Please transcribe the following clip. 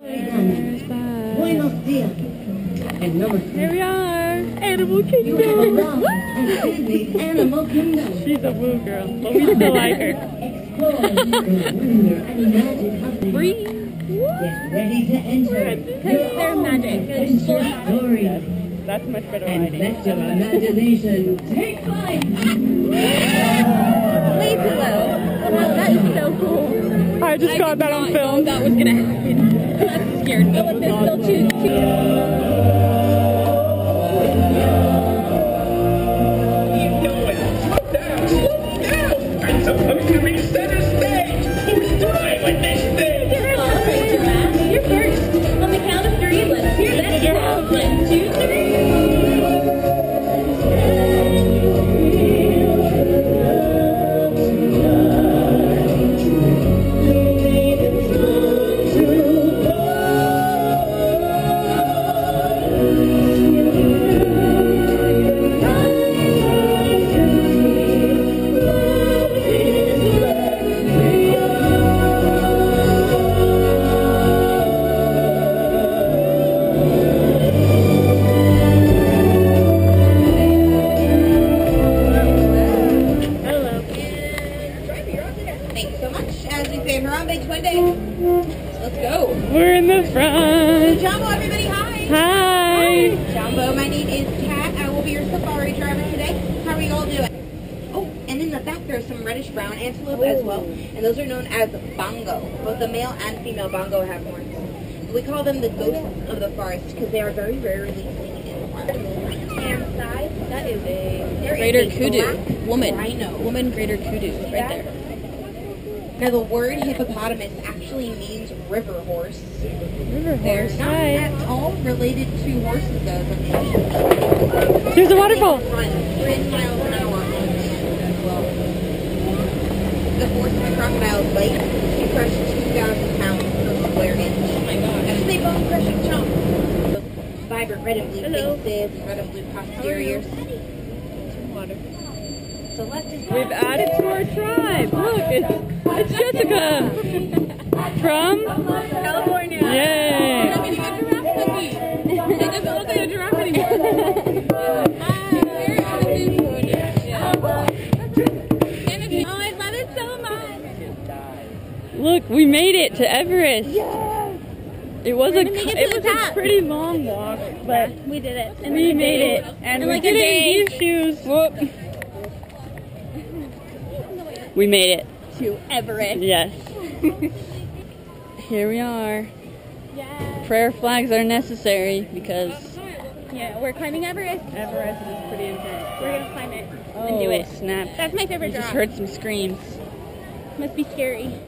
Here we are! Animal Kingdom! Animal Kingdom! She's a woo girl, but we still like her. Free! Get ready to enter their magic story. That's much better writing. Let your imagination take flight! Please hello! Wow, that is so cool! I just got that on film. That was gonna happen. That's scared me. But they still choose to. Let's go. We're in the front. So Jambo, everybody, hi. Hi. Hi. Jambo, my name is Kat. I will be your safari driver today. How are you all doing? Oh, and in the back there's some reddish brown antelope as well. And those are known as bongo. Both the male and female bongo have horns. We call them the ghosts of the forest because they are very rarely seen in the forest. And side, that is a greater kudu. Woman. I know. Woman greater kudu. Right there. Now the word hippopotamus actually means river horse. River horse. They're not at all related to horses though. There's a waterfall. They run 3 miles an hour. The horse and the crocodile bite. They crushed 2,000 pounds per square inch. Oh my god. That's a big bone crushing chunk. Vibrant red and blue faces, red and blue posteriors. We've added to our tribe. Look, it's Jessica from California. Yay! I'm eating a giraffe cookie. It doesn't look like a giraffe anymore. Oh, I love it so much. Look, we made it to Everest. Yes. It was a pretty long walk, but we did it. And we made it, and we did it in these shoes. Whoop. We made it to Everest. Yes. Here we are. Yes. Prayer flags are necessary because we're climbing Everest. Everest is pretty intense. We're gonna climb it and do it. Snap! That's my favorite drop. Just heard some screams. Must be scary.